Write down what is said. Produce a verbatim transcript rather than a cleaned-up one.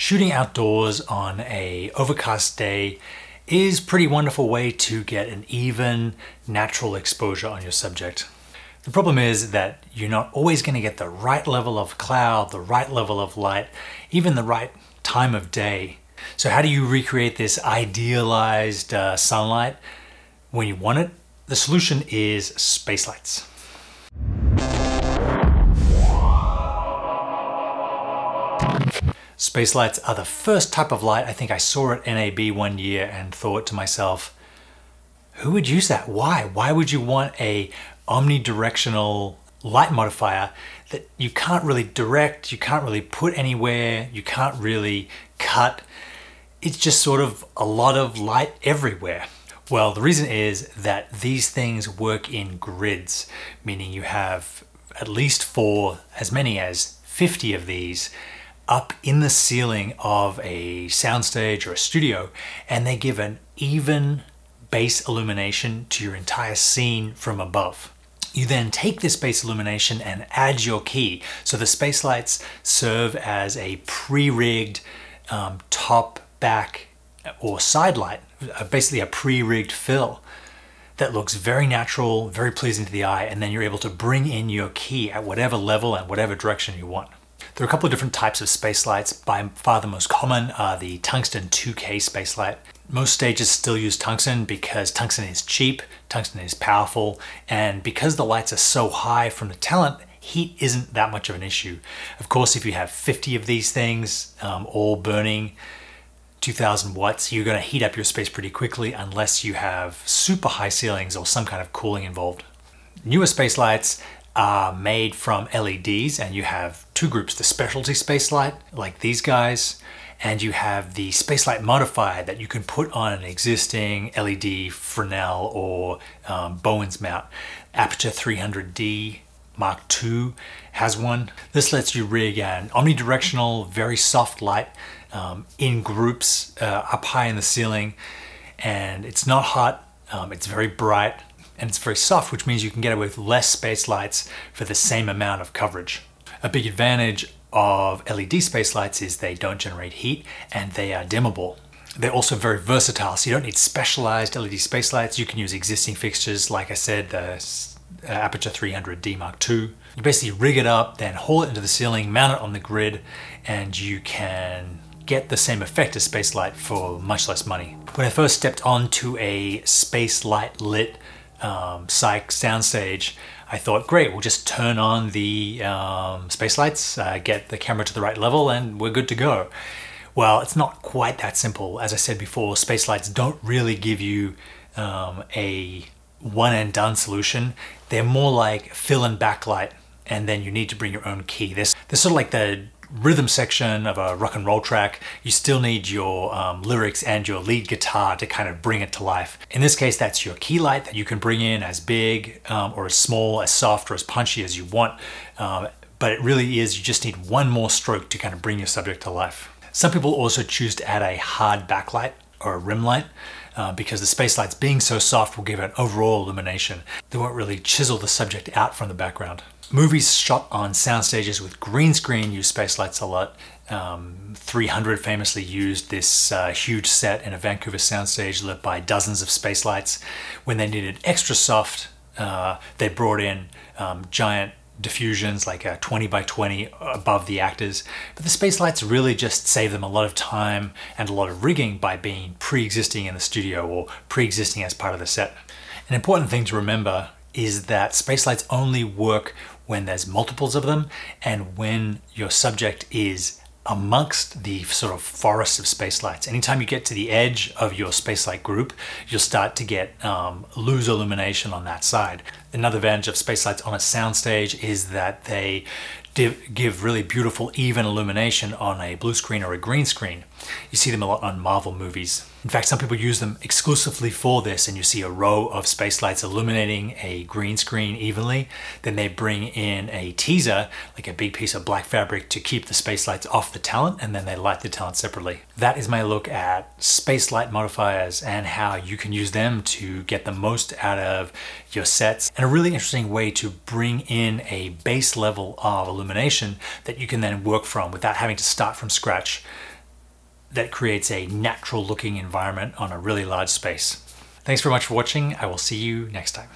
Shooting outdoors on a overcast day is a pretty wonderful way to get an even, natural exposure on your subject. The problem is that you're not always going to get the right level of cloud, the right level of light, even the right time of day. So how do you recreate this idealized uh, sunlight when you want it? The solution is space lights. Space lights are the first type of light I think I saw at N A B one year and thought to myself, who would use that? Why? Why would you want a omnidirectional light modifier that you can't really direct, you can't really put anywhere, you can't really cut? It's just sort of a lot of light everywhere. Well, the reason is that these things work in grids, meaning you have at least four, as many as fifty of these up in the ceiling of a soundstage or a studio, and they give an even base illumination to your entire scene from above. You then take this base illumination and add your key. So the space lights serve as a pre-rigged um, top, back, or side light, basically a pre-rigged fill that looks very natural, very pleasing to the eye, and then you're able to bring in your key at whatever level and whatever direction you want. There are a couple of different types of space lights. By far the most common are the tungsten two K space light. Most stages still use tungsten because tungsten is cheap, tungsten is powerful, and because the lights are so high from the talent, heat isn't that much of an issue. Of course, if you have fifty of these things, um, all burning two thousand watts, you're gonna heat up your space pretty quickly unless you have super high ceilings or some kind of cooling involved. Newer space lights are made from L E Ds, and you have two groups, the specialty space light, like these guys, and you have the space light modifier that you can put on an existing L E D Fresnel or um, Bowens mount. Aputure three hundred D Mark two has one. This lets you rig an omnidirectional, very soft light um, in groups uh, up high in the ceiling, and it's not hot, um, it's very bright, and it's very soft, which means you can get away with less space lights for the same amount of coverage. A big advantage of L E D space lights is they don't generate heat and they are dimmable. They're also very versatile, so you don't need specialized L E D space lights. You can use existing fixtures, like I said, the Aputure three hundred D Mark two. You basically rig it up, then haul it into the ceiling, mount it on the grid, and you can get the same effect as space light for much less money. When I first stepped onto a space light lit Um, psych soundstage, I thought, great, we'll just turn on the um, space lights, uh, get the camera to the right level, and we're good to go. Well, it's not quite that simple. As I said before, space lights don't really give you um, a one and done solution. They're more like fill and backlight, and then you need to bring your own key. This, this sort of like the rhythm section of a rock and roll track. You still need your um, lyrics and your lead guitar to kind of bring it to life. In this case, that's your key light that you can bring in as big um, or as small, as soft or as punchy as you want. Um, but it really is, you just need one more stroke to kind of bring your subject to life. Some people also choose to add a hard backlight or a rim light uh, because the space lights being so soft will give an overall illumination. They won't really chisel the subject out from the background. Movies shot on sound stages with green screen use space lights a lot. Um, three hundred famously used this uh, huge set in a Vancouver soundstage lit by dozens of space lights. When they needed extra soft, uh, they brought in um, giant diffusions like a twenty by twenty above the actors. But the space lights really just save them a lot of time and a lot of rigging by being pre-existing in the studio or pre-existing as part of the set. An important thing to remember is that space lights only work when there's multiples of them and when your subject is amongst the sort of forest of space lights. Anytime you get to the edge of your space light group, you'll start to get um, loose illumination on that side. Another advantage of space lights on a soundstage is that they give really beautiful even illumination on a blue screen or a green screen. You see them a lot on Marvel movies. In fact, some people use them exclusively for this, and you see a row of space lights illuminating a green screen evenly. Then they bring in a teaser, like a big piece of black fabric, to keep the space lights off the talent, and then they light the talent separately. That is my look at space light modifiers and how you can use them to get the most out of your sets, and a really interesting way to bring in a base level of illumination that you can then work from without having to start from scratch. that creates a natural looking environment on a really large space. Thanks very much for watching. I will see you next time.